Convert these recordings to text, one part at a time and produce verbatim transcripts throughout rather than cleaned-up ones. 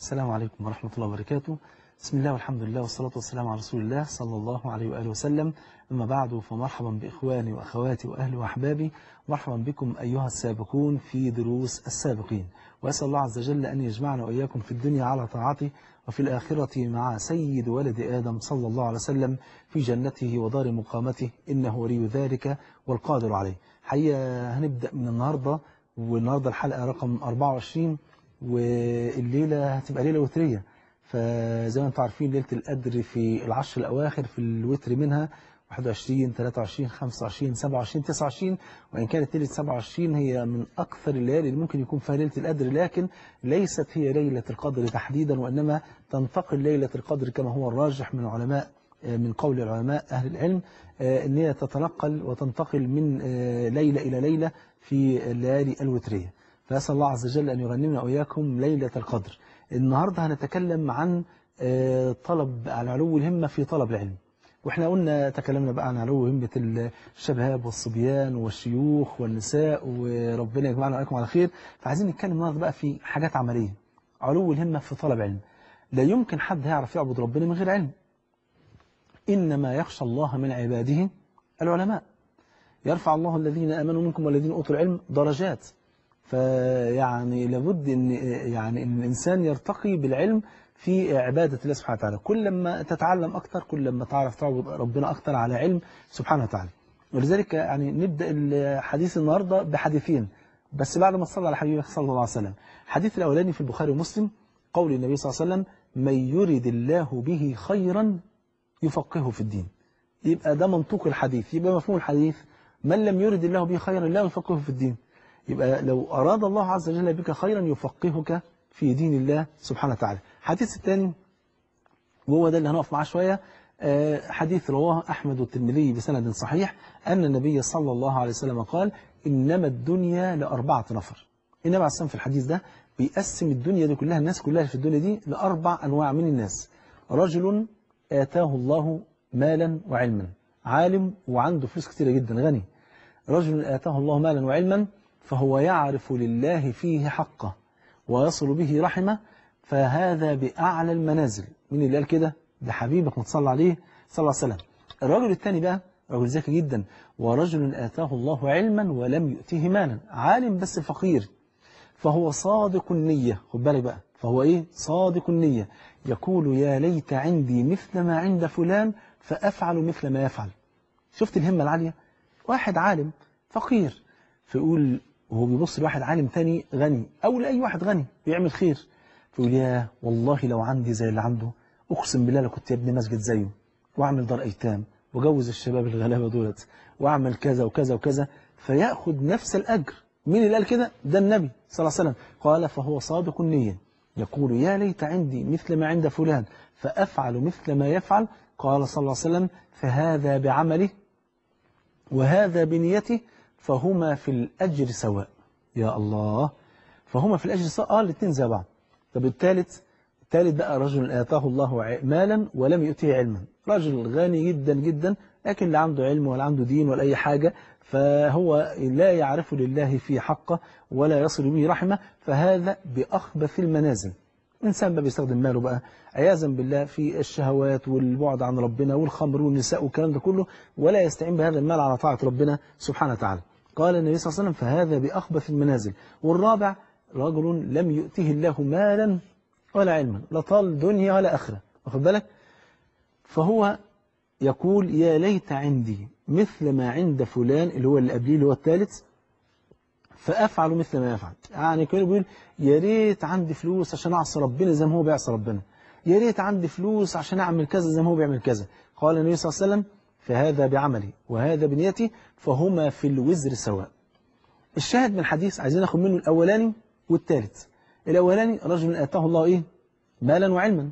السلام عليكم ورحمة الله وبركاته. بسم الله والحمد لله والصلاة والسلام على رسول الله صلى الله عليه وآله وسلم. أما بعد، فمرحبا بإخواني وأخواتي وأهلي وأحبابي، مرحبا بكم أيها السابقون في دروس السابقين، وأسأل الله عز وجل أن يجمعنا وإياكم في الدنيا على طاعته وفي الآخرة مع سيد ولد آدم صلى الله عليه وسلم في جنته ودار مقامته، إنه ولي ذلك والقادر عليه. حقيقة هنبدأ من النهاردة، والنهاردة الحلقة رقم أربعة وعشرين، والليلة هتبقى ليلة وترية. فزي ما انتم عارفين ليلة القدر في العشر الأواخر في الوتر منها واحد وعشرين ثلاثة وعشرين خمسة وعشرين سبعة وعشرين تسعة وعشرين، وإن كانت ليلة سبعة وعشرين هي من أكثر الليالي اللي ممكن يكون فيها ليلة القدر، لكن ليست هي ليلة القدر تحديدا، وإنما تنتقل ليلة القدر كما هو الراجح من العلماء، من قول العلماء أهل العلم، إن هي تتنقل وتنتقل من ليلة إلى ليلة في الليالي الوترية. فأسأل الله عز وجل أن يغنمنا وإياكم ليلة القدر. النهاردة هنتكلم عن طلب على علو الهمة في طلب العلم، وإحنا قلنا تكلمنا بقى عن علو همة الشباب والصبيان والشيوخ والنساء، وربنا يجمعنا وإياكم على خير. فعايزين نتكلم النهاردة بقى في حاجات عملية، علو الهمة في طلب علم. لا يمكن حد هيعرف يعبد ربنا من غير علم. إنما يخشى الله من عباده العلماء، يرفع الله الذين آمنوا منكم والذين أوتوا العلم درجات. فيعني لابد ان يعني ان الانسان يرتقي بالعلم في عباده الله سبحانه وتعالى. كل ما تتعلم اكثر، كل ما تعرف تعبد ربنا اكثر على علم سبحانه وتعالى. ولذلك يعني نبدا حديث النهارده بحديثين بس بعد ما تصلى على حبيبك صلى الله عليه وسلم. الحديث الاولاني في البخاري ومسلم، قول النبي صلى الله عليه وسلم: من يرد الله به خيرا يفقهه في الدين. يبقى ده منطوق الحديث، يبقى مفهوم الحديث من لم يرد الله به خيرا لا يفقهه في الدين. يبقى لو أراد الله عز وجل بك خيرا يفقهك في دين الله سبحانه وتعالى. الحديث الثاني، وهو ده اللي هنقف معاه شوية، حديث رواه أحمد والترمذي بسند صحيح، أن النبي صلى الله عليه وسلم قال: إنما الدنيا لأربعة نفر. النبي عليه السلام في الحديث ده بيقسم الدنيا دي كلها، الناس كلها في الدنيا دي، لأربع أنواع من الناس: رجل آتاه الله مالا وعلما، عالم وعنده فلوس كتيرة جدا، غني. رجل آتاه الله مالا وعلما فهو يعرف لله فيه حقه ويصل به رحمه، فهذا بأعلى المنازل. مين اللي قال كده؟ ده حبيبك متصلى عليه صلى الله عليه وسلم. الرجل الثاني بقى رجل ذكي جدا: ورجل آتاه الله علما ولم يؤتيه مالا، عالم بس فقير، فهو صادق النية. خد بالك بقى، فهو إيه؟ صادق النية، يقول: يا ليت عندي مثل ما عند فلان فأفعل مثل ما يفعل. شفت الهمة العالية؟ واحد عالم فقير فيقول، وهو بيبص لواحد عالم ثاني غني أو لأي واحد غني بيعمل خير، فيقول: ياه والله لو عندي زي اللي عنده أقسم بالله لو كنت ابني مسجد زيه، وأعمل دار أيتام، وأجوز الشباب الغلابة دولت، وأعمل كذا وكذا وكذا، فيأخذ نفس الأجر. مين اللي قال كده؟ ده النبي صلى الله عليه وسلم. قال: فهو صادق النية، يقول: يا ليت عندي مثل ما عند فلان فأفعل مثل ما يفعل. قال صلى الله عليه وسلم: فهذا بعمله وهذا بنيته، فهما في الأجر سواء. يا الله، فهما في الأجر سواء. آه الاثنين زي بعض. طب الثالث، الثالث بقى رجل آتاه الله مالا ولم يؤتيه علما، رجل غني جدا جدا لكن لا عنده علم ولا عنده دين ولا أي حاجة، فهو لا يعرف لله في حقه ولا يصل به رحمه، فهذا بأخبث المنازل. إنسان ما بيستخدم ماله بقى عياذا بالله في الشهوات والبعد عن ربنا والخمر والنساء والكلام ده كله، ولا يستعين بهذا المال على طاعة ربنا سبحانه وتعالى. قال النبي صلى الله عليه وسلم: فهذا بأخبث المنازل. والرابع رجل لم يؤته الله مالا ولا علما، لا طال دنيا ولا آخرة، واخد بالك؟ فهو يقول: يا ليت عندي مثل ما عند فلان، اللي هو اللي قبليه اللي هو الثالث، فأفعل مثل ما يفعل. يعني كانوا بيقول: يا ريت عندي فلوس عشان أعصي ربنا زي ما هو بيعصي ربنا، يا ريت عندي فلوس عشان أعمل كذا زي ما هو بيعمل كذا. قال النبي صلى الله عليه وسلم: فهذا بعملي وهذا بنيتي، فهما في الوزر سواء. الشاهد من الحديث عايزين ناخد منه الاولاني والثالث. الاولاني رجل اتاه الله ايه؟ مالا وعلما،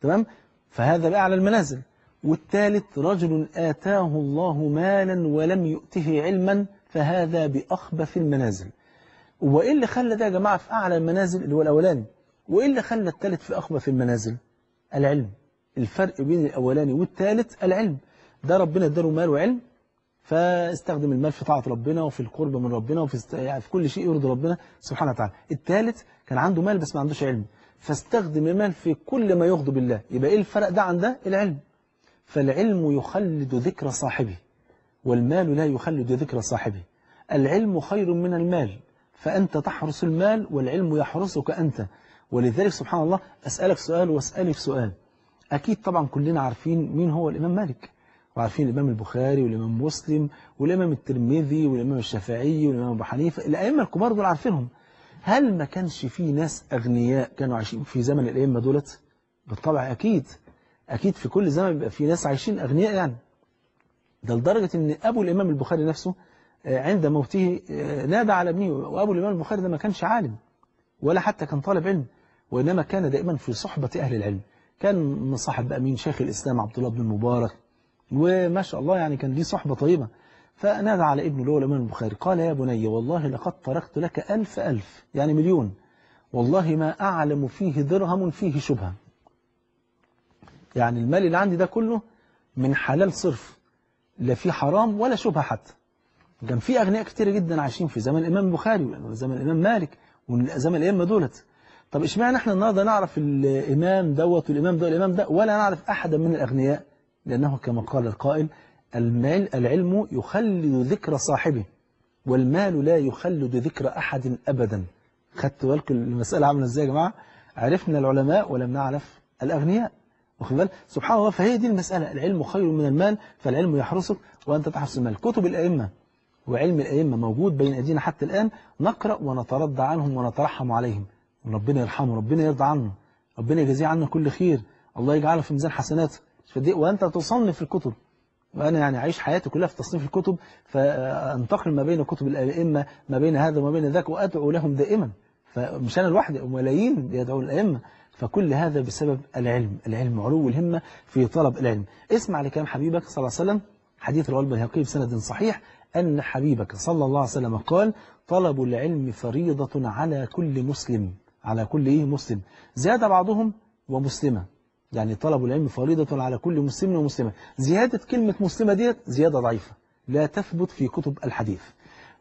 تمام؟ فهذا بقى على المنازل. والثالث رجل اتاه الله مالا ولم يؤته علما، فهذا باخبث المنازل. وايه اللي خلى ده يا جماعه في اعلى المنازل اللي هو الاولاني، وايه اللي خلى الثالث في اخبث المنازل؟ العلم. الفرق بين الاولاني والثالث العلم. ده ربنا اداله مال وعلم، فاستخدم المال في طاعة ربنا وفي القرب من ربنا وفي يعني في كل شيء يرضي ربنا سبحانه وتعالى. الثالث كان عنده مال بس ما عندوش علم، فاستخدم من في كل ما يغضب الله. يبقى إيه الفرق ده عن ده؟ العلم. فالعلم يخلد ذكر صاحبه، والمال لا يخلد ذكر صاحبه. العلم خير من المال، فأنت تحرس المال والعلم يحرسك أنت. ولذلك سبحان الله، أسألك سؤال وأسألك سؤال. أكيد طبعا كلنا عارفين مين هو الإمام مالك، وعارفين الإمام البخاري والإمام مسلم والإمام الترمذي والإمام الشافعي والإمام أبو حنيفة، الأئمة الكبار دول عارفينهم. هل ما كانش في ناس أغنياء كانوا عايشين في زمن الأئمة دولت؟ بالطبع أكيد، أكيد في كل زمن بيبقى في ناس عايشين أغنياء يعني. ده لدرجة إن أبو الإمام البخاري نفسه عند موته نادى على ابنه، وأبو الإمام البخاري ده ما كانش عالم ولا حتى كان طالب علم، وإنما كان دائما في صحبة أهل العلم. كان مصاحب بقى مين؟ شيخ الإسلام عبد الله بن المبارك، وما شاء الله يعني كان ليه صحبة طيبة. فنادى على ابنه اللي هو الإمام البخاري قال: يا بني والله لقد تركت لك ألف ألف، يعني مليون، والله ما أعلم فيه درهم فيه شبهة. يعني المال اللي عندي ده كله من حلال صرف، لا فيه حرام ولا شبهة حتى. كان في أغنياء كتير جدا عايشين في زمن الإمام البخاري وزمن الإمام مالك وزمن الأئمة دولت. طب اشمعنى احنا النهارده نعرف الإمام دوت والإمام ده والإمام ده ولا نعرف أحدا من الأغنياء؟ لأنه كما قال القائل: المال العلم يخلد ذكر صاحبه، والمال لا يخلد ذكر أحد أبدا. خدتوا بالكم المسألة عاملة ازاي يا جماعة؟ عرفنا العلماء ولم نعرف الأغنياء، واخد بالك؟ سبحان الله. فهي دي المسألة، العلم خير من المال، فالعلم يحرسك وأنت تحرس المال. كتب الأئمة وعلم الأئمة موجود بين أيدينا حتى الآن، نقرأ ونترضى عنهم ونترحم عليهم، ربنا يرحمه، ربنا يرضى عنه، ربنا يجازيه عنا كل خير، الله يجعله في ميزان حسناته. وأنت تصنف الكتب، وأنا يعني أعيش حياتي كلها في تصنيف الكتب، فأنتقل ما بين كتب الأئمة ما بين هذا وما بين ذاك، وأدعو لهم دائما. فمش أنا لوحدي، ملايين يدعون الأئمة. فكل هذا بسبب العلم، العلم علو الهمة في طلب العلم. اسمع لكلام حبيبك صلى الله عليه وسلم، حديث رواه البيهقي بسند صحيح، أن حبيبك صلى الله عليه وسلم قال: طلب العلم فريضة على كل مسلم، على كل إيه؟ مسلم. زاد بعضهم ومسلمة، يعني طلب العلم فريضة على كل مسلم ومسلمة. زيادة كلمة مسلمة ديت زيادة ضعيفة، لا تثبت في كتب الحديث،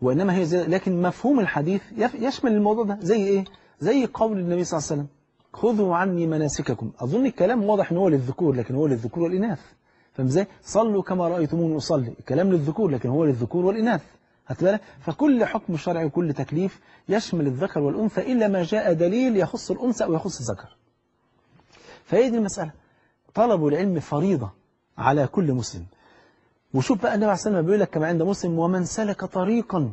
وإنما هي زيادة. لكن مفهوم الحديث يشمل الموضوع ده، زي إيه؟ زي قول النبي صلى الله عليه وسلم: خذوا عني مناسككم. أظن الكلام واضح إن هو للذكور، لكن هو للذكور والإناث، فاهم إزاي؟ صلوا كما رأيتموني أصلي، الكلام للذكور لكن هو للذكور والإناث. فكل حكم شرعي وكل تكليف يشمل الذكر والأنثى، إلا ما جاء دليل يخص الأنثى أو يخص الذكر. فهي دي المسألة، طلب العلم فريضة على كل مسلم. وشوف بقى النبي عليه الصلاة والسلام بيقول لك كما عند مسلم: ومن سلك طريقا،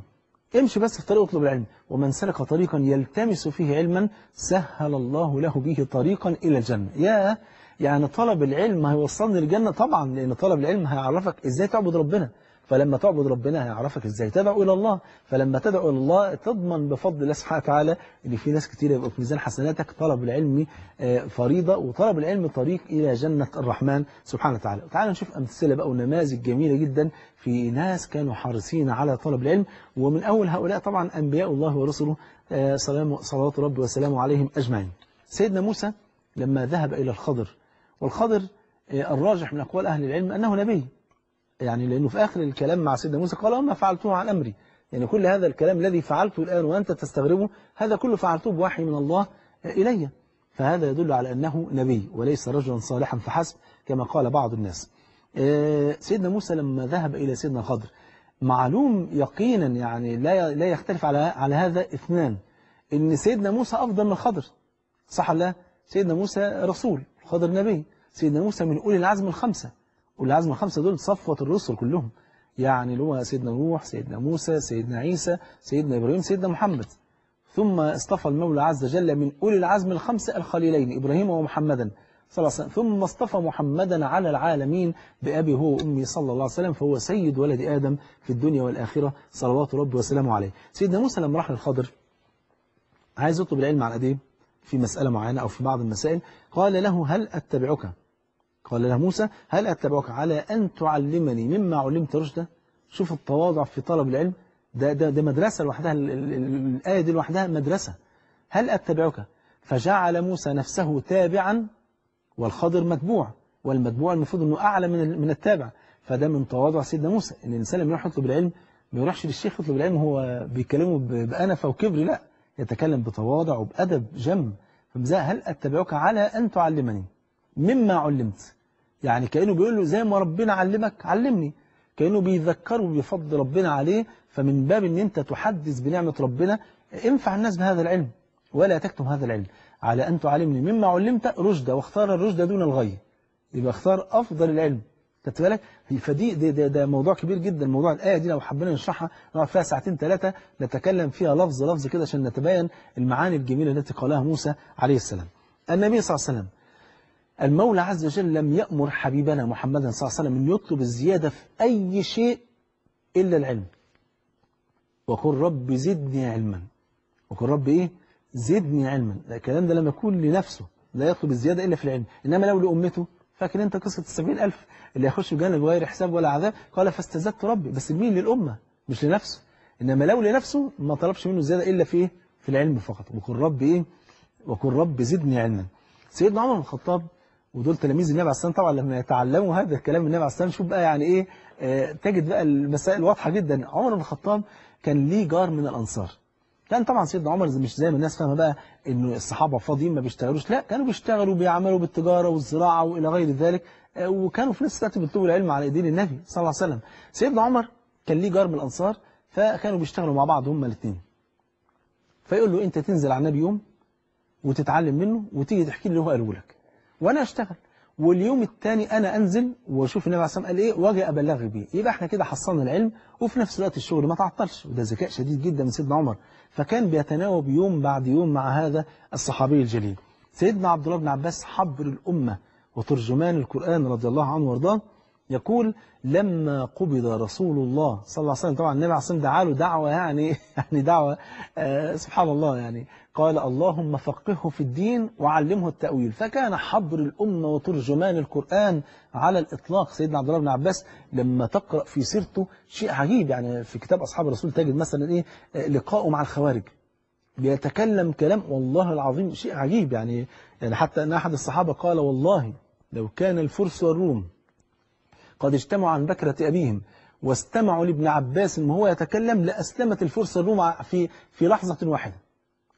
امشي بس في طريق اطلب العلم، ومن سلك طريقا يلتمس فيه علما سهل الله له به طريقا إلى الجنة. يا يعني طلب العلم هيوصلني للجنة طبعا، لأن طلب العلم هيعرفك إزاي تعبد ربنا، فلما تعبد ربنا هيعرفك ازاي تدعو الى الله، فلما تدعو الى الله تضمن بفضل الله سبحانه وتعالى ان في ناس كتير يبقوا في ميزان حسناتك. طلب العلم فريضه، وطلب العلم طريق الى جنه الرحمن سبحانه وتعالى. تعالوا نشوف امثله بقى ونماذج جميله جدا في ناس كانوا حريصين على طلب العلم، ومن اول هؤلاء طبعا انبياء الله ورسله صلوات ربي وسلامه عليهم اجمعين. سيدنا موسى لما ذهب الى الخضر، والخضر الراجح من اقوال اهل العلم انه نبي، يعني لأنه في آخر الكلام مع سيدنا موسى قال: وما فعلتوه عن أمري، يعني كل هذا الكلام الذي فعلته الآن وأنت تستغربه، هذا كله فعلته بوحي من الله إلي. فهذا يدل على أنه نبي وليس رجلا صالحا فحسب كما قال بعض الناس. سيدنا موسى لما ذهب إلى سيدنا الخضر، معلوم يقينا يعني لا لا يختلف على على هذا اثنان، إن سيدنا موسى أفضل من الخضر، صح ولا لا؟ سيدنا موسى رسول، الخضر نبي، سيدنا موسى من أولي العزم الخمسة، والعزم الخمسة دول صفوة الرسل كلهم، يعني اللي هو سيدنا نوح، سيدنا موسى، سيدنا عيسى، سيدنا إبراهيم، سيدنا محمد. ثم اصطفى المولى عز وجل من أولي العزم الخمسة الخليلين إبراهيم ومحمدا صلى الله عليه وسلم، ثم اصطفى محمدا على العالمين بأبي هو وأمي صلى الله عليه وسلم، فهو سيد ولد آدم في الدنيا والآخرة صلوات ربي وسلامه عليه. سيدنا موسى لما راح للخضر عايز يطلب العلم عن أديه في مسألة معينة أو في بعض المسائل، قال له: هل أتبعك؟ قال له موسى: هل أتبعك على أن تعلمني مما علمت رشدا؟ شوف التواضع في طلب العلم، ده ده, ده مدرسة لوحدها، الآية دي لوحدها مدرسة. هل أتبعك؟ فجعل موسى نفسه تابعا والخضر متبوع، والمتبوع المفروض أنه أعلى من من التابع، فده من تواضع سيدنا موسى. إن الإنسان لما يروح يطلب العلم ما يروحش للشيخ يطلب العلم هو بيكلمه بأنفة وكبر، لا، يتكلم بتواضع وبأدب جم. فبذا هل اتبعك على ان تعلمني مما علمت، يعني كانه بيقول له زي ما ربنا علمك علمني، كانه بيذكره بفضل ربنا عليه. فمن باب ان انت تحدث بنعمه ربنا، انفع الناس بهذا العلم ولا تكتم هذا العلم. على ان تعلمني مما علمت رشدا، واختار الرشد دون الغي، يبقى اختار افضل العلم. خدت بالك؟ فدي ده, ده, ده موضوع كبير جدا. موضوع الايه دي لو حبينا نشرحها نقعد فيها ساعتين ثلاثه نتكلم فيها لفظ لفظ كده عشان نتبين المعاني الجميله التي قالها موسى عليه السلام. النبي صلى الله عليه وسلم، المولى عز وجل لم يأمر حبيبنا محمدا صلى الله عليه وسلم ان يطلب الزياده في اي شيء الا العلم. وقل رب زدني علما. وقل رب ايه؟ زدني علما. الكلام ده لما يكون لنفسه لا يطلب الزياده الا في العلم، انما لو لامته، فاكر انت قصه السبعين ألف اللي هيخش الجنه بغير حساب ولا عذاب؟ قال فاستزدت ربي، بس مين؟ للامه مش لنفسه. انما لو لنفسه ما طلبش منه زياده الا في ايه؟ في العلم فقط. وقل رب ايه؟ وقل رب زدني علما. سيدنا عمر بن الخطاب ودول تلاميذ النبي عليه السلام طبعا لما يتعلموا هذا الكلام من النبي عليه السلام، شوف بقى يعني ايه، آه تجد بقى المسائل واضحه جدا. عمر بن الخطاب كان ليه جار من الانصار. كان طبعا سيدنا عمر مش زي ما الناس فاهمه بقى انه الصحابه فاضيين ما بيشتغلوش، لا كانوا بيشتغلوا وبيعملوا بالتجاره والزراعه والى غير ذلك، وكانوا في نفس الوقت بيطلبوا العلم على ايدين النبي صلى الله عليه وسلم. سيدنا عمر كان ليه جار من الانصار، فكانوا بيشتغلوا مع بعض هما الاثنين. فيقول له انت تنزل على النبي يوم وتتعلم منه وتيجي تحكي لي اللي هو قاله لك، وانا اشتغل، واليوم الثاني انا انزل واشوف النبي عليه السلام قال ايه واجي ابلغك بيه. يبقى احنا كده حصلنا العلم وفي نفس الوقت الشغل ما تعطلش. وده ذكاء شديد جدا من سيدنا عمر، فكان بيتناوب يوم بعد يوم مع هذا الصحابي الجليل. سيدنا عبد الله بن عباس حبر الامه وترجمان القران رضي الله عنه وارضاه، يقول لما قبض رسول الله صلى الله عليه وسلم، طبعا النبي عليه الصلاه والسلام دعا له دعوه يعني يعني دعوه آه سبحان الله، يعني قال اللهم فقهه في الدين وعلمه التاويل، فكان حبر الامه وترجمان القران على الاطلاق. سيدنا عبد الله بن عباس لما تقرا في سيرته شيء عجيب، يعني في كتاب اصحاب الرسول تجد مثلا ايه لقاؤه مع الخوارج، بيتكلم كلام والله العظيم شيء عجيب، يعني يعني حتى ان احد الصحابه قال والله لو كان الفرس والروم قد اجتمعوا عن بكرة أبيهم واستمعوا لابن عباس وهو يتكلم لأسلمت الفرس الروم في في لحظة واحدة.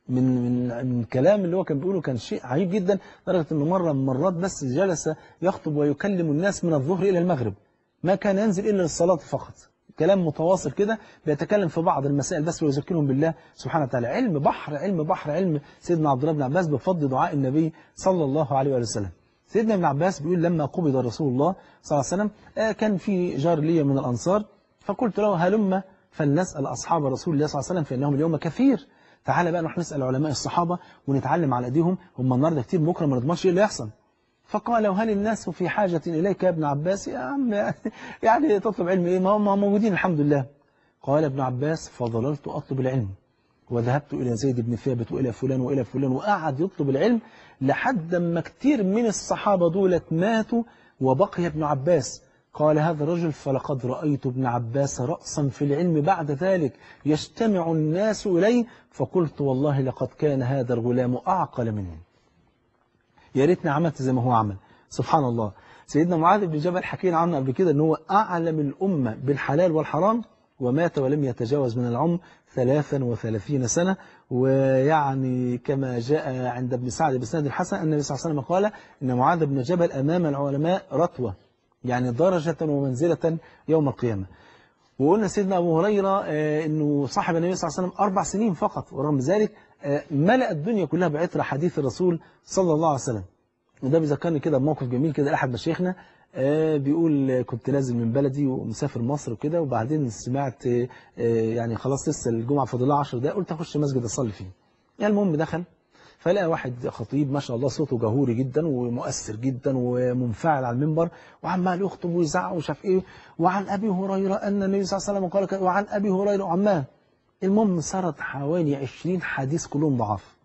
من من من كلام اللي هو كان بيقوله كان شيء عجيب جدا، لدرجة إنه مرة من مرات بس جلس يخطب ويكلم الناس من الظهر إلى المغرب، ما كان ينزل إلا للصلاة فقط، كلام متواصل كده بيتكلم في بعض المسائل بس ويذكرهم بالله سبحانه وتعالى. علم بحر علم بحر علم سيدنا عبد الله بن عباس بفضل دعاء النبي صلى الله عليه وسلم. سيدنا ابن عباس بيقول لما قبض رسول الله صلى الله عليه وسلم كان في جار لي من الأنصار، فقلت له هلم فلنسأل أصحاب رسول الله صلى الله عليه وسلم فإنهم اليوم كثير، تعالى بقى نروح نسأل علماء الصحابة ونتعلم على أيديهم، هم النهارده كتير بكره ما نضمنش إيه اللي يحصل. فقالوا هل الناس في حاجة إليك يا ابن عباس؟ يا عم يعني تطلب علم إيه، ما هم موجودين الحمد لله. قال ابن عباس فضللت أطلب العلم وذهبت إلى زيد بن ثابت وإلى فلان وإلى فلان، وقعد يطلب العلم لحد ما كتير من الصحابة دولت ماتوا وبقي ابن عباس. قال هذا الرجل فلقد رأيت ابن عباس رأسا في العلم بعد ذلك يجتمع الناس إليه، فقلت والله لقد كان هذا الغلام أعقل مني، يا ريتني عملت زي ما هو عمل. سبحان الله. سيدنا معاذ بن جبل حكينا عنه قبل كده أنه هو أعلم الأمة بالحلال والحرام، ومات ولم يتجاوز من العمر ثلاثا وثلاثين سنة. ويعني كما جاء عند ابن سعد بسند الحسن أن النبي صلى الله عليه وسلم قال إن معاذ بن جبل أمام العلماء رتوة، يعني درجة ومنزلة يوم القيامة. وقلنا سيدنا أبو هريرة أنه صاحب النبي صلى الله عليه وسلم أربع سنين فقط، ورغم ذلك ملأ الدنيا كلها بعطر حديث الرسول صلى الله عليه وسلم. وده بيذكرني كده بموقف جميل كده لأحد مشايخنا آه بيقول كنت نازل من بلدي ومسافر مصر وكده، وبعدين سمعت آه يعني خلاص لسه الجمعه فاضلها عشر دقايق، قلت اخش مسجد اصلي فيه. يعني المهم دخل فلقى واحد خطيب ما شاء الله صوته جهوري جدا ومؤثر جدا ومنفعل على المنبر، وعمال يخطب ويزعق ومش عارف ايه، وعن ابي هريره ان النبي صلى الله عليه وسلم قال، وعن ابي هريره وعمال. المهم سرت حوالي عشرين حديث كلهم ضعاف،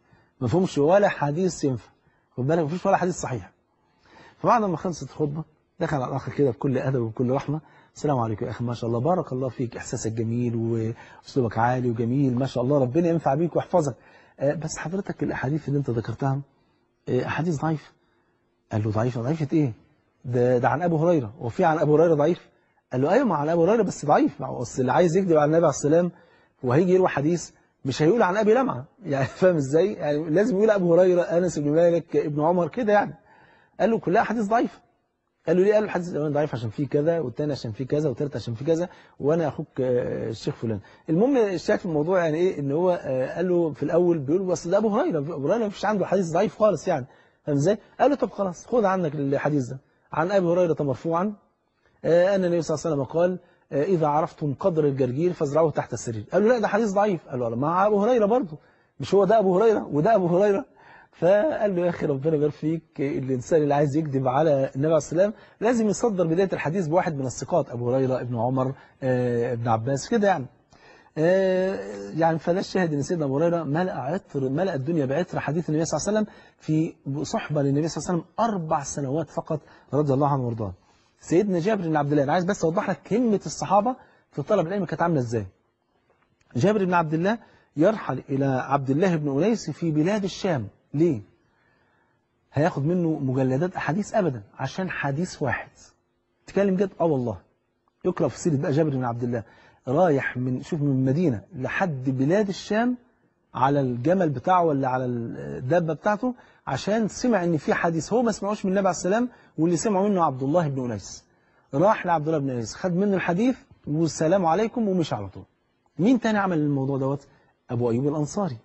ما فيهمش ولا حديث ينفع، خد بالك ما فيش ولا حديث صحيح. فبعد ما خلصت الخطبه دخل على الاخ كده بكل ادب وبكل رحمه، السلام عليكم يا اخي، ما شاء الله بارك الله فيك، احساسك جميل واسلوبك عالي وجميل ما شاء الله، ربنا ينفع بيك ويحفظك، بس حضرتك الاحاديث اللي انت ذكرتها احاديث ضعيفه. قال له ضعيفه؟ ضعيفه ايه؟ ده ده عن ابو هريره، هو في عن ابو هريره ضعيف؟ قال له ايوه ما عن ابو هريره بس ضعيف، اصل اللي عايز يكذب على النبي عليه السلام وهيجي يروي حديث مش هيقول عن ابي لمعه يعني، فاهم ازاي؟ يعني لازم يقول ابو هريره، انس بن مالك، ابن عمر كده يعني. قال له كلها حديث ضعيف. قال له ليه؟ قال له الحديث الاولاني ضعيف عشان فيه كذا، والثاني عشان فيه كذا، والثالث عشان فيه كذا، وانا اخوك الشيخ فلان. المهم الشاهد في الموضوع يعني ايه، ان هو قال له في الاول بيقول له اصل ده ابو هريره، ابو هريره ما فيش عنده حديث ضعيف خالص يعني، فاهم ازاي؟ قال له طب خلاص خد عنك الحديث ده عن ابي هريره مرفوعا ان النبي صلى الله عليه وسلم قال إذا عرفتم قدر الجرجير فازرعوه تحت السرير. قالوا لا ده حديث ضعيف. قالوا لا مع أبو هريرة برضه، مش هو ده أبو هريرة وده أبو هريرة. فقال له يا أخي ربنا يبارك فيك، الإنسان اللي عايز يكذب على النبي عليه السلام لازم يصدر بداية الحديث بواحد من الثقات، أبو هريرة، ابن عمر، ابن عباس كده يعني. يعني فده الشاهد إن سيدنا أبو هريرة ملأ عطر، ملأ الدنيا بعطر حديث النبي صلى الله عليه وسلم في صحبة للنبي صلى الله عليه وسلم أربع سنوات فقط رضي الله عنه وارضاه. سيدنا جابر بن عبد الله، انا عايز بس اوضح لك كلمه الصحابه في طلب العلم كانت عامله ازاي. جابر بن عبد الله يرحل الى عبد الله بن انيس في بلاد الشام، ليه؟ هياخد منه مجلدات احاديث؟ ابدا، عشان حديث واحد. تتكلم جد؟ اه والله. يقرا في سيره بقى جابر بن عبد الله رايح من شوف من المدينه لحد بلاد الشام على الجمل بتاعه ولا على الدابه بتاعته، عشان سمع ان في حديث هو ما سمعوش من النبي عليه السلام واللي سمعوا منه عبد الله بن انيس. راح لعبد الله بن انيس خد منه الحديث والسلام عليكم ومشي على طول. مين تاني عمل الموضوع دوت؟ ابو ايوب الانصاري.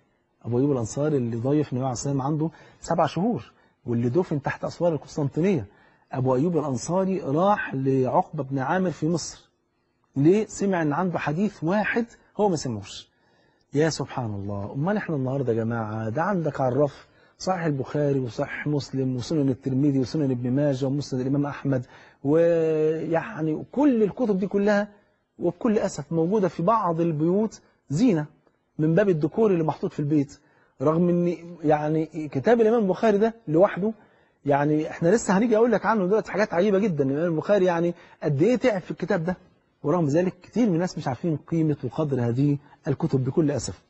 ابو ايوب الانصاري اللي ضيف النبي عليه السلام عنده سبع شهور واللي دفن تحت اسوار القسطنطينيه. ابو ايوب الانصاري راح لعقبه بن عامر في مصر. ليه؟ سمع ان عنده حديث واحد هو ما سمعوش. يا سبحان الله. امال احنا النهارده يا جماعه ده عندك على الرف صحيح البخاري وصحيح مسلم وسنن الترمذي وسنن ابن ماجه ومسند الامام احمد، ويعني كل الكتب دي كلها، وبكل اسف موجوده في بعض البيوت زينه من باب الديكور اللي محطوط في البيت، رغم ان يعني كتاب الامام البخاري ده لوحده يعني احنا لسه هنيجي اقول لك عنه دلوقتي حاجات عجيبه جدا. الامام البخاري يعني قد ايه تعب في الكتاب ده، ورغم ذلك كتير من الناس مش عارفين قيمه وقدر هذه الكتب بكل اسف.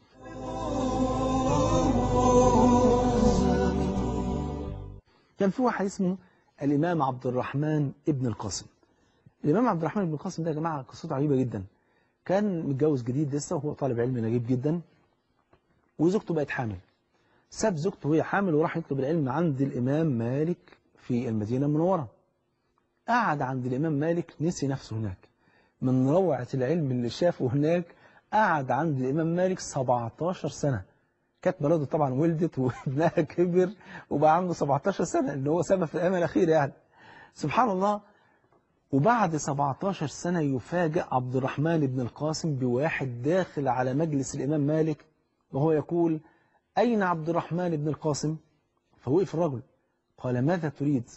كان في واحد اسمه الامام عبد الرحمن ابن القاسم. الامام عبد الرحمن ابن القاسم ده يا جماعه قصته عجيبه جدا. كان متجوز جديد لسه وهو طالب علم نجيب جدا، وزوجته بقت حامل. ساب زوجته وهي حامل وراح يطلب العلم عند الامام مالك في المدينه المنوره. قعد عند الامام مالك نسي نفسه هناك من روعه العلم اللي شافه هناك. قعد عند الامام مالك سبعتاشر سنه. كانت مراته طبعا ولدت وابنها كبر وبقى عنده سبعتاشر سنه، اللي هو سبب في الامه الاخيره يعني. سبحان الله. وبعد سبعتاشر سنه يفاجئ عبد الرحمن بن القاسم بواحد داخل على مجلس الامام مالك وهو يقول اين عبد الرحمن بن القاسم؟ فوقف الرجل قال ماذا تريد؟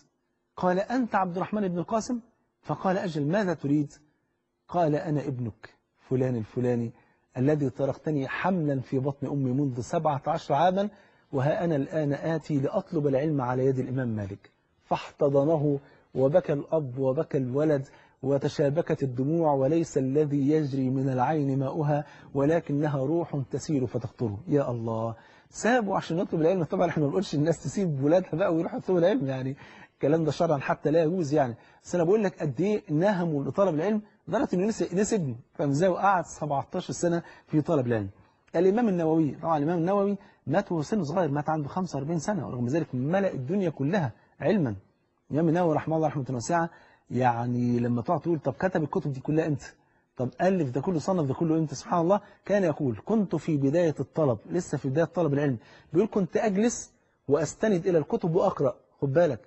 قال انت عبد الرحمن بن القاسم؟ فقال اجل ماذا تريد؟ قال انا ابنك فلان الفلاني الذي تركتني حملا في بطن أمي منذ سبعة عشر عاما، وها أنا الآن آتي لأطلب العلم على يد الإمام مالك. فاحتضنه وبكى الأب وبكى الولد وتشابكت الدموع، وليس الذي يجري من العين ماؤها ولكنها روح تسير فتقطره. يا الله. سابوا عشان يطلب العلم. طبعا احنا ما بنقولش الناس تسيب ولادها بقى ويروحوا يطلبوا العلم، يعني الكلام ده شرعا حتى لا يجوز يعني، بس انا بقول لك قد ايه نهموا لطلب العلم لدرجه انه نسي ابنه، فاهم ازاي؟ وقعد سبعتاشر سنه في طلب العلم. الامام النووي، طبعا الامام النووي مات وهو سنه صغير، مات عنده خمسة وأربعين سنه، ورغم ذلك ملأ الدنيا كلها علما. الامام النووي رحمه الله رحمه واسعه، يعني لما تقعد تقول طب كتب الكتب دي كلها امتى؟ طب ألف ده كله، صنف ده كله امتى؟ سبحان الله. كان يقول كنت في بدايه الطلب، لسه في بدايه طلب العلم، بيقول كنت اجلس واستند الى الكتب واقرا، خد بالك،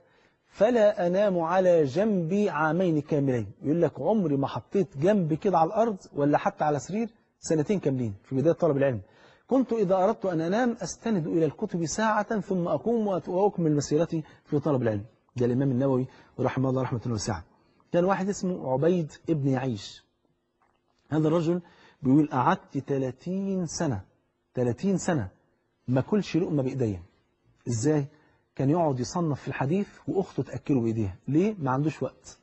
فلا انام على جنبي عامين كاملين. يقول لك عمري ما حطيت جنبي كده على الارض ولا حتى على سرير سنتين كاملين في بدايه طلب العلم. كنت اذا اردت ان انام استند الى الكتب ساعه ثم اقوم واكمل مسيرتي في طلب العلم. ده الامام النووي رحمه الله رحمه واسعه. كان واحد اسمه عبيد ابن يعيش. هذا الرجل بيقول قعدت ثلاثين سنه ثلاثين سنه ما اكلش لقمه بايديا. ازاي؟ كان يقعد يصنف في الحديث واخته تاكله بايديها. ليه؟ ما عندوش وقت.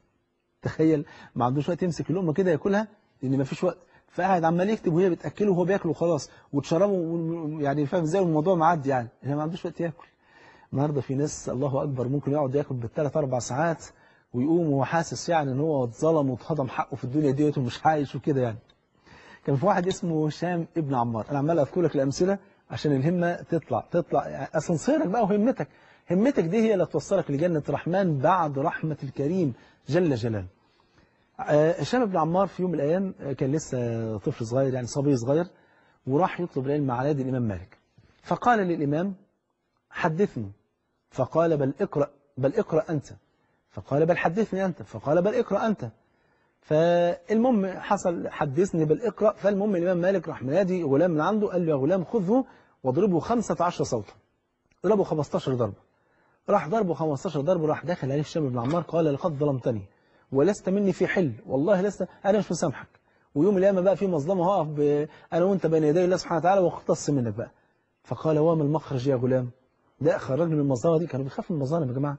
تخيل، ما عندوش وقت يمسك اللقمه كده ياكلها لان ما فيش وقت، فقاعد عمال يكتب وهي بتاكله وهو بياكله خلاص وتشربه، يعني فاهم ازاي؟ والموضوع معدي يعني، يعني ما عندوش وقت ياكل. النهارده في ناس الله اكبر ممكن يقعد ياكل بالثلاث اربع ساعات ويقوم وهو حاسس يعني ان هو اتظلم واتهضم حقه في الدنيا ديت ومش عايش وكده يعني. كان في واحد اسمه هشام ابن عمار. انا عمال اذكر لك الامثله عشان الهمه تطلع تطلع اسانسيرك بقى وهمتك. همتك دي هي اللي توصلك لجنه الرحمن بعد رحمه الكريم جل جلاله. هشام ابن عمار في يوم من الايام كان لسه طفل صغير، يعني صبي صغير، وراح يطلب العلم مع نادي الامام مالك. فقال للامام: حدثني. فقال: بل اقرأ بل اقرأ انت. فقال: بل حدثني انت. فقال: بل اقرأ انت. فالمهم حصل حدثني بل اقرأ، فالمهم الامام مالك راح منادي غلام من عنده، قال له: يا غلام خذه واضربه خمسة عشر صوتا، اضربه خمستاشر ضربه. راح ضربه خمستاشر ضربه، راح داخل عليه هشام بن عمار قال: لقد ظلمتني ولست مني في حل، والله لست، انا مش مسامحك، ويوم القيامه بقى في مظلمه هقف انا وانت بين يدي الله سبحانه وتعالى واختص منك بقى. فقال: وما المخرج يا غلام؟ ده خرجني من المظلمه دي. كانوا بيخافوا من المظالم يا جماعه.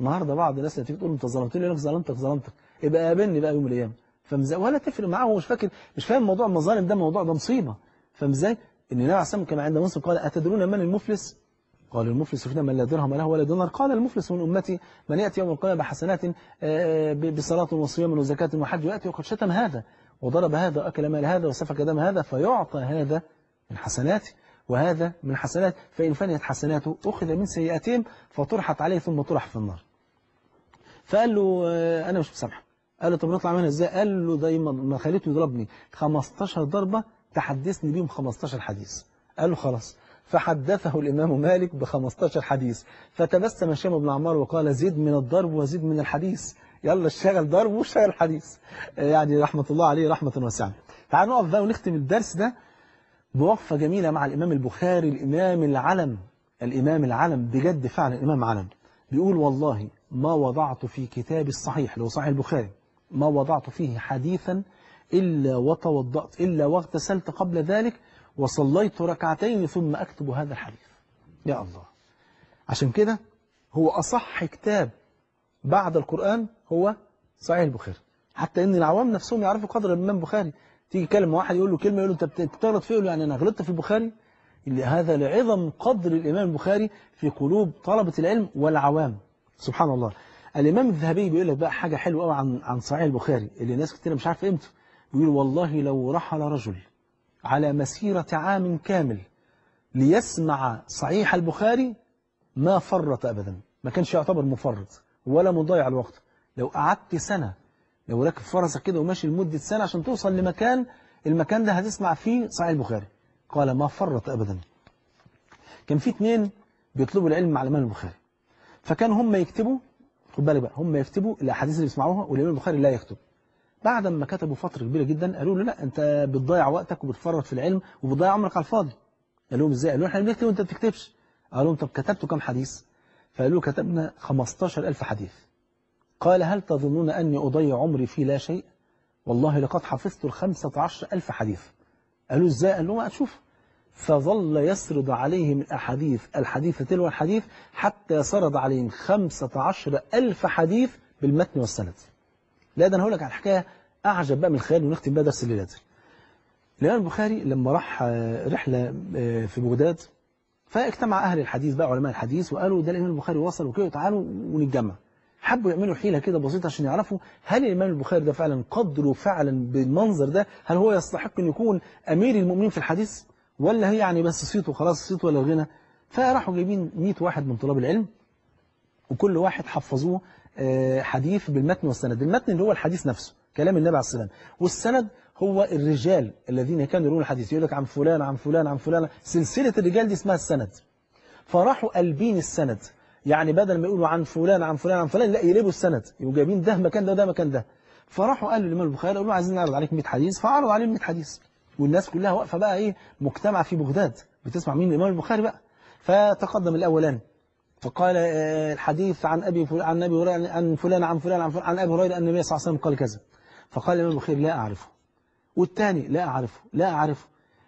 النهارده بعض الناس اللي تيجي تقول انت ظلمتني، يقول لك ظلمتك ظلمتك يبقى قابلني بقى يوم القيامه، فمزاي ولا تفرق معاه، هو مش فاكر، مش فاهم موضوع المظالم ده، موضوع ده مصيبه. فمزاي ان النبي عليه الصلاه والسلام كان عند منصب قال: اتدرون من المفلس؟ قال: المفلس فينا من لا درهم له ولا دينار. قال: المفلس من امتي من ياتي يوم القيامه بحسنات بصلاه وصيام وزكاه وحج، وياتي وقد شتم هذا وضرب هذا واكل مال هذا وسفك دم هذا، فيعطى هذا من حسناته وهذا من حسنات، فإن فنيت حسناته أخذ من سيئاتهم فطرحت عليه ثم طرح في النار. فقال له: أنا مش مسامحك. قال له: طب نطلع منها إزاي؟ قال له: دايما ما خليته يضربني خمستاشر ضربة، تحدثني بيهم خمستاشر حديث. قال له: خلاص. فحدثه الإمام مالك ب خمستاشر حديث، فتبسم هشام بن عمار وقال: زد من الضرب وزد من الحديث، يلا اشتغل ضرب واشتغل حديث. يعني رحمة الله عليه رحمة واسعة. تعالوا نقف بقى ونختم الدرس ده بوقفة جميلة مع الإمام البخاري، الإمام العلم، الإمام العلم بجد فعلا، الإمام علم. بيقول: والله ما وضعت في كتابي الصحيح، اللي هو صحيح البخاري، ما وضعت فيه حديثا إلا وتوضأت، إلا واغتسلت قبل ذلك وصليت ركعتين ثم أكتب هذا الحديث. يا الله. عشان كده هو أصح كتاب بعد القرآن هو صحيح البخاري، حتى إن العوام نفسهم يعرفوا قدر الإمام البخاري. تيجي كلمة واحد يقول له كلمة، يقول له: أنت بتغلط فيه، يعني أنا غلطت في البخاري. هذا لعظم قدر الإمام البخاري في قلوب طلبة العلم والعوام. سبحان الله. الإمام الذهبي بيقول لك بقى حاجة حلوة قوي عن عن صحيح البخاري اللي ناس كتير مش عارفة قيمته. بيقول: والله لو رحل رجل على مسيرة عام كامل ليسمع صحيح البخاري ما فرط أبدا، ما كانش يعتبر مفرط ولا مضيع الوقت. لو قعدت سنة، لو راكب فرسك كده وماشي لمده سنه عشان توصل لمكان، المكان ده هتسمع فيه صحيح البخاري. قال: ما فرط ابدا. كان في اثنين بيطلبوا العلم مع الامام البخاري، فكان هم يكتبوا، خد بالك بقى، هم يكتبوا الاحاديث اللي بيسمعوها والامام البخاري لا يكتب. بعد ما كتبوا فتره كبيره جدا قالوا له: لا، انت بتضيع وقتك وبتفرط في العلم وبتضيع عمرك على الفاضي. قال لهم: ازاي؟ قالوا له: احنا بنكتب وانت ما بتكتبش. قالوا لهم: طب كتبتوا كام حديث؟ فقالوا: كتبنا خمستاشر ألف حديث. قال: هل تظنون أني أضيع عمري في لا شيء؟ والله لقد حفظت الخمسة عشر ألف حديث. قالوا: إزاي؟ قالوا: ما أشوف. فظل يسرد عليهم الأحاديث الحديث تلو الحديث حتى سرد عليهم خمسة عشر ألف حديث بالمتن والسند. لا، ده أنا هقول لك على الحكاية أعجب بقى من الخيال، ونختم بقى درس الليلة. الإمام البخاري لما راح رحلة في بغداد، فاجتمع أهل الحديث بقى، علماء الحديث، وقالوا: ده الإمام البخاري وصل وكده، تعالوا ونتجمع. حبوا يعملوا حيلة كده بسيطة عشان يعرفوا هل الإمام البخاري ده فعلا قدره فعلا بالمنظر ده، هل هو يستحق أن يكون أمير المؤمنين في الحديث، ولا هي يعني بس صيت وخلاص، صيت ولا غنى. فراحوا جايبين مية واحد من طلاب العلم، وكل واحد حفظوه حديث بالمتن والسند. المتن اللي هو الحديث نفسه، كلام النبي عليه السلام، والسند هو الرجال الذين كانوا يروون الحديث، يقول لك عن فلان عن فلان عن فلان، سلسلة الرجال دي اسمها السند. فراحوا قلبين السند، يعني بدل ما يقولوا عن فلان عن فلان عن فلان، لا، يقلبوا السند، يبقوا جايبين ده مكان ده وده مكان ده. فراحوا قالوا للإمام البخاري، قالوا له: عايزين نعرض عليك مية حديث. فعرضوا عليه مية حديث، والناس كلها واقفه بقى ايه، مجتمعه في بغداد بتسمع مين؟ الإمام البخاري بقى. فتقدم الاولاني فقال: الحديث عن ابي فل... عن ابي هريره عن فلان عن فلان عن فلان عن ابي هريره ان النبي صلى الله عليه وسلم قال كذا. فقال الإمام البخاري: لا اعرفه. والثاني: لا اعرفه لا اعرفه.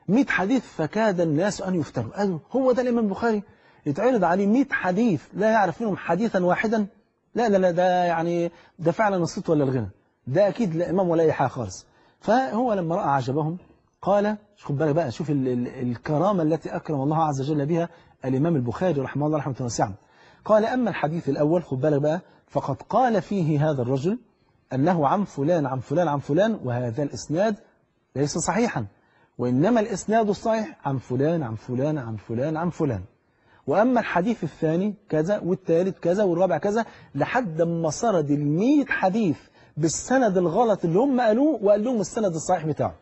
مية حديث، فكاد الناس ان يفتروا، قالوا: هو ده الإمام البخاري يتعرض عليه مية حديث لا يعرف منهم حديثا واحدا؟ لا لا لا، ده يعني ده فعلا الصوت ولا الغنى، ده اكيد لا امام ولا اي حاجه خالص. فهو لما راى عجبهم قال، خد بالك بقى، شوف ال ال الكرامه التي اكرم الله عز وجل بها الامام البخاري رحمه الله رحمه واسعه. قال: اما الحديث الاول، خد بالك بقى، فقد قال فيه هذا الرجل انه عن فلان عن فلان عن فلان، وهذا الاسناد ليس صحيحا، وإنما الإسناد الصحيح عن فلان عن فلان عن فلان عن فلان، وأما الحديث الثاني كذا والثالث كذا والرابع كذا لحد ما سرد المية حديث بالسند الغلط اللي هم قالوه وقال لهم السند الصحيح بتاعه.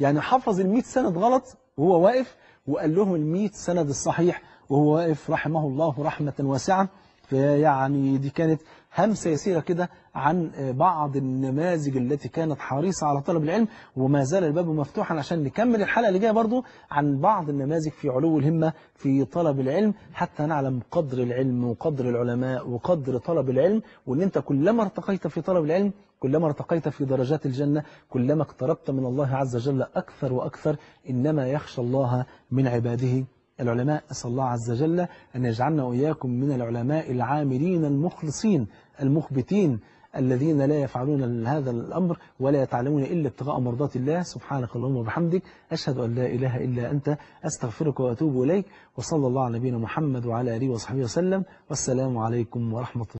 يعني حفظ المية سند غلط وهو واقف وقال لهم المية سند الصحيح وهو واقف، رحمه الله رحمة واسعة. فيعني دي كانت همسة يسيرة كده عن بعض النماذج التي كانت حريصة على طلب العلم، وما زال الباب مفتوحا عشان نكمل الحلقة اللي جاية برضو عن بعض النماذج في علو الهمة في طلب العلم، حتى نعلم قدر العلم وقدر العلماء وقدر طلب العلم، وان انت كلما ارتقيت في طلب العلم كلما ارتقيت في درجات الجنة، كلما اقتربت من الله عز وجل أكثر وأكثر. إنما يخشى الله من عباده العلماء. أسأل الله عز وجل أن يجعلنا وإياكم من العلماء العاملين المخلصين المخبتين الذين لا يفعلون هذا الأمر ولا يتعلمون إلا ابتغاء مرضات الله. سبحانك اللهم وبحمدك، أشهد أن لا إله إلا أنت، أستغفرك وأتوب إليك، وصلى الله على نبينا محمد وعلى آله وصحبه وسلم، والسلام عليكم ورحمة الله.